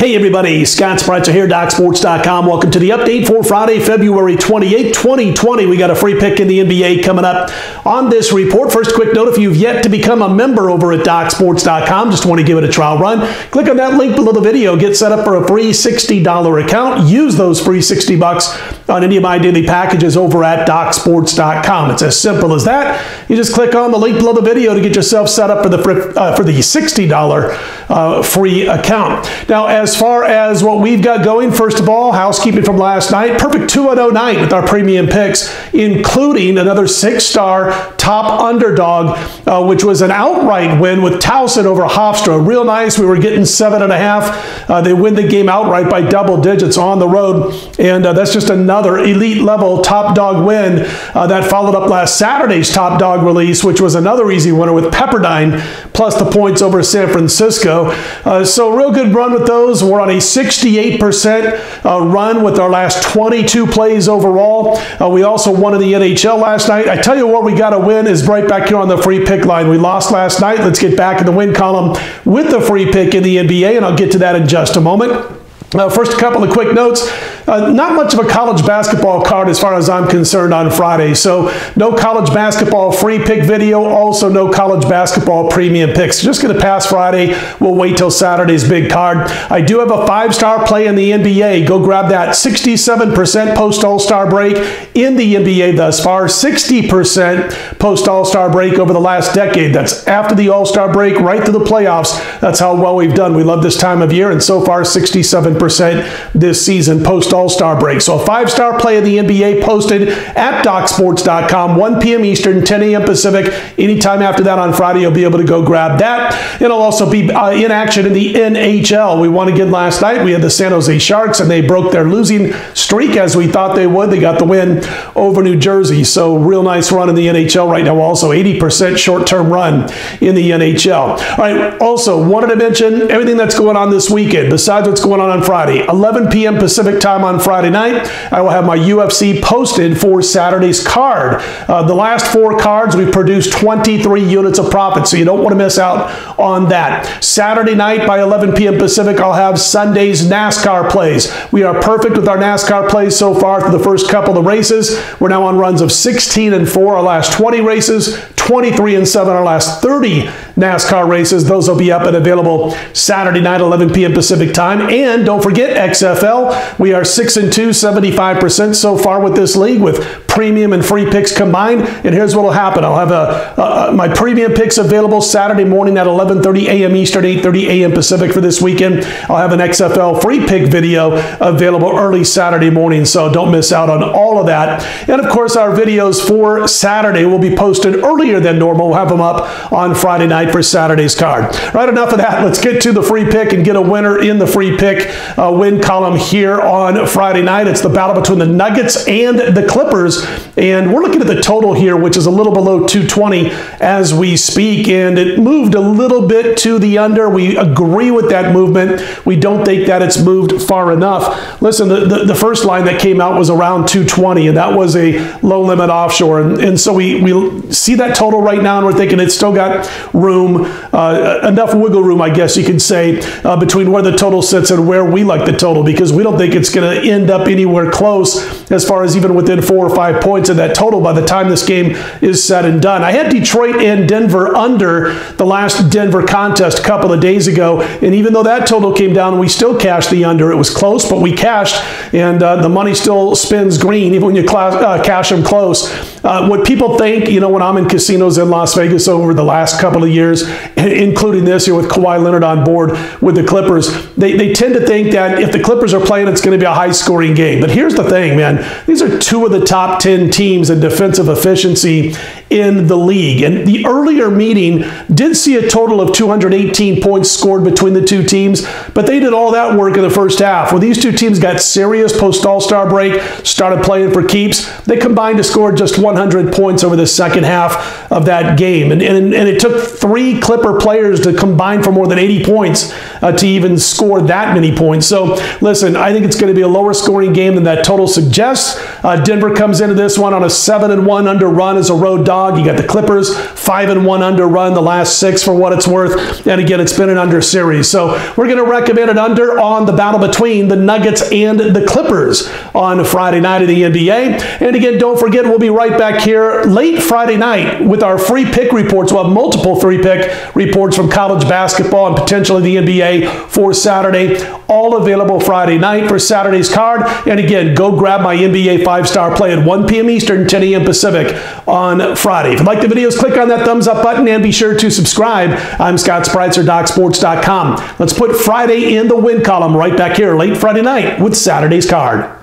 Hey everybody, Scott Spreitzer here, DocSports.com. Welcome to the update for Friday, February 28, 2020. We got a free pick in the NBA coming up on this report. First, quick note, if you've yet to become a member over at DocSports.com, just want to give it a trial run, click on that link below the video, get set up for a free $60 account. Use those free $60 on any of my daily packages over at DocSports.com. It's as simple as that. You just click on the link below the video to get yourself set up for the $60 free account. Now, as far as what we've got going, first of all, housekeeping from last night, perfect 2-0 night with our premium picks, including another 6-star top underdog, which was an outright win with Towson over Hofstra. Real nice. We were getting 7.5. They win the game outright by double digits on the road, and that's just another elite level top dog win that followed up last Saturday's top dog release, which was another easy winner with Pepperdine plus the points over San Francisco. So real good run with those. We're on a 68% run with our last 22 plays overall. We also won in the NHL last night. I tell you what, we got to win is right back here on the free pick line. We lost last night. Let's get back in the win column with the free pick in the NBA, and I'll get to that in just a moment. First, a couple of quick notes. Not much of a college basketball card as far as I'm concerned on Friday. So no college basketball free pick video, also no college basketball premium picks. Just going to pass Friday. We'll wait till Saturday's big card. I do have a 5-star play in the NBA. Go grab that. 67% post-All-Star break in the NBA thus far. 60% post-All-Star break over the last decade. That's after the All-Star break, right through the playoffs. That's how well we've done. We love this time of year, and so far 67% this season post-All-Star break. So a 5-star play of the NBA posted at DocSports.com, 1 p.m. Eastern, 10 a.m. Pacific. Anytime after that on Friday, you'll be able to go grab that. It'll also be in action in the NHL. We won again last night. We had the San Jose Sharks, and they broke their losing streak as we thought they would. They got the win over New Jersey. So real nice run in the NHL right now. Also 80% short-term run in the NHL. All right, also wanted to mention everything that's going on this weekend besides what's going on Friday. 11 p.m. Pacific time on Friday night, I will have my UFC posted for Saturday's card. The last 4 cards, we produced 23 units of profit, so you don't want to miss out on that. Saturday night by 11 p.m. Pacific, I'll have Sunday's NASCAR plays. We are perfect with our NASCAR plays so far for the first couple of races. We're now on runs of 16-4 our last 20 races, 23-7 our last 30 NASCAR races. Those will be up and available Saturday night, 11 p.m. Pacific time. And don't forget XFL. We are 6-2, 75% so far with this league with premium and free picks combined. And here's what will happen. I'll have my premium picks available Saturday morning at 11:30 a.m. Eastern, 8:30 a.m. Pacific for this weekend. I'll have an XFL free pick video available early Saturday morning, so don't miss out on all of that. And of course, our videos for Saturday will be posted earlier than normal. We'll have them up on Friday night for Saturday's card. Right, enough of that. Let's get to the free pick and get a winner in the free pick win column here on Friday night. It's the battle between the Nuggets and the Clippers, and we're looking at the total here, which is a little below 220 as we speak, and it moved a little bit to the under. We agree with that movement. We don't think that it's moved far enough. Listen, the first line that came out was around 220, and that was a low limit offshore, and so we see that total right now, and we're thinking it's still got room, enough wiggle room, I guess you could say, between where the total sits and where we like the total, because we don't think it's going to end up anywhere close as far as even within 4 or 5 points of that total by the time this game is said and done. I had Detroit and Denver under the last Denver contest a couple of days ago, and even though that total came down, we still cashed the under. It was close, but we cashed, and the money still spins green even when you cash them close. What people think, you know, when I'm in casinos in Las Vegas over the last couple of years, including this year with Kawhi Leonard on board with the Clippers, they tend to think that if the Clippers are playing, it's going to be a high-scoring game. But here's the thing, man. These are 2 of the top 10 teams in defensive efficiency in the league. And the earlier meeting did see a total of 218 points scored between the 2 teams, but they did all that work in the first half. When these 2 teams got serious post-All-Star break, started playing for keeps, they combined to score just 100 points over the second half of that game. And it took 3 three Clipper players to combine for more than 80 points to even score that many points. So listen, I think it's going to be a lower scoring game than that total suggests. Denver comes into this one on a 7-1 under run as a road dog. You got the Clippers 5-1 under run the last 6 for what it's worth. And again, it's been an under series. So we're going to recommend an under on the battle between the Nuggets and the Clippers on Friday night in the NBA. And again, don't forget, we'll be right back here late Friday night with our free pick reports. We'll have multiple free pick reports from college basketball and potentially the NBA for Saturday, all available Friday night for Saturday's card. And again, go grab my NBA 5-star play at 1 p.m. Eastern, 10 a.m. Pacific on Friday. If you like the videos, click on that thumbs up button and be sure to subscribe. I'm Scott Spreitzer, DocSports.com. Let's put Friday in the win column right back here late Friday night with Saturday's card.